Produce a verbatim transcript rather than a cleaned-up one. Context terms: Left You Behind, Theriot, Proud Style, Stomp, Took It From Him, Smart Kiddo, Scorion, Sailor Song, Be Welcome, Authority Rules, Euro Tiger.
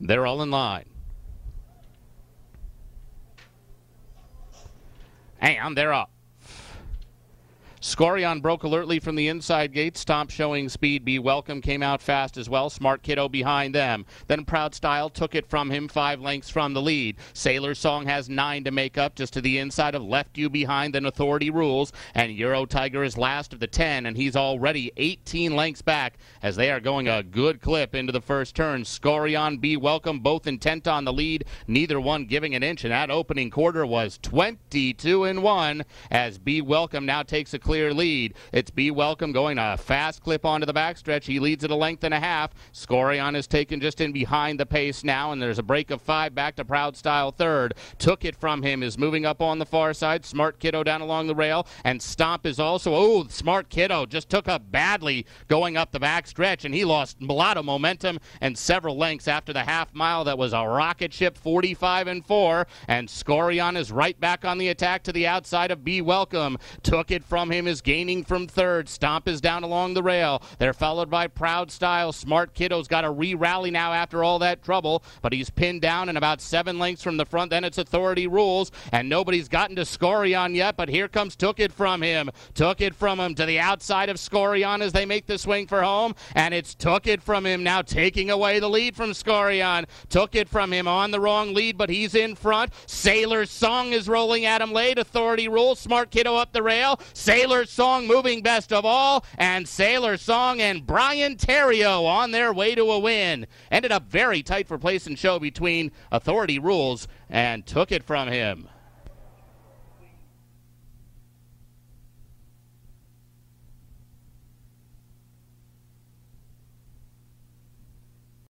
They're all in line. And they're off. Scorion broke alertly from the inside gate. Stomp showing speed. Be Welcome came out fast as well. Smart Kiddo behind them. Then Proud Style took it from him, five lengths from the lead. Sailor Song has nine to make up, just to the inside of Left You Behind, then Authority Rules. And Euro Tiger is last of the ten, and he's already eighteen lengths back as they are going a good clip into the first turn. Scorion, Be Welcome, both intent on the lead, neither one giving an inch. And that opening quarter was twenty-two and one as Be Welcome now takes a clear lead. It's Be Welcome going a fast clip onto the backstretch. He leads at a length and a half. Scorion is taken just in behind the pace now, and there's a break of five back to Proud Style third. Took It From Him is moving up on the far side. Smart Kiddo down along the rail, and Stomp is also, oh, Smart Kiddo just took up badly going up the backstretch, and he lost a lot of momentum and several lengths after the half mile. That was a rocket ship, forty-five and four, and Scorion is right back on the attack to the outside of Be Welcome. Took It From Him is gaining from third. Stomp is down along the rail. They're followed by Proud Style. Smart Kiddo's got to re-rally now after all that trouble, but he's pinned down and about seven lengths from the front. Then it's Authority Rules, and nobody's gotten to Scorion yet, but here comes Took It From Him. Took It From Him to the outside of Scorion as they make the swing for home, and it's Took It From Him now taking away the lead from Scorion. Took It From Him on the wrong lead, but he's in front. Sailor Song is rolling at him late. Authority Rules. Smart Kiddo up the rail. Sailor Sailor Song moving best of all, and Sailor Song and Brian Theriot on their way to a win. Ended up very tight for place and show between Authority Rules and Took It From Him.